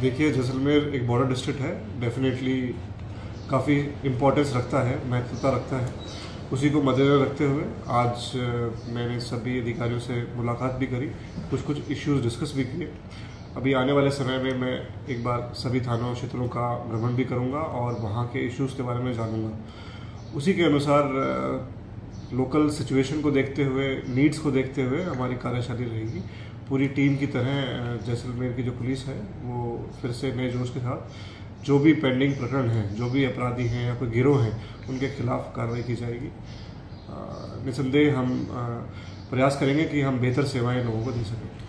देखिए, जैसलमेर एक border district है, डेफिनेटली काफ़ी इम्पोर्टेंस रखता है, महत्वता रखता है। उसी को मद्देनजर रखते हुए आज मैंने सभी अधिकारियों से मुलाकात भी करी, कुछ कुछ इश्यूज़ डिस्कस भी किए। अभी आने वाले समय में मैं एक बार सभी थानों क्षेत्रों का भ्रमण भी करूँगा और वहाँ के इश्यूज़ के बारे में जानूँगा। उसी के अनुसार लोकल सिचुएशन को देखते हुए, नीड्स को देखते हुए हमारी कार्यशैली रहेगी। पूरी टीम की तरह जैसलमेर की जो पुलिस है वो फिर से नए जोश के साथ जो भी पेंडिंग प्रकरण हैं, जो भी अपराधी हैं या कोई गिरोह हैं, उनके खिलाफ कार्रवाई की जाएगी। निसंदेह हम प्रयास करेंगे कि हम बेहतर सेवाएं लोगों को दे सकें।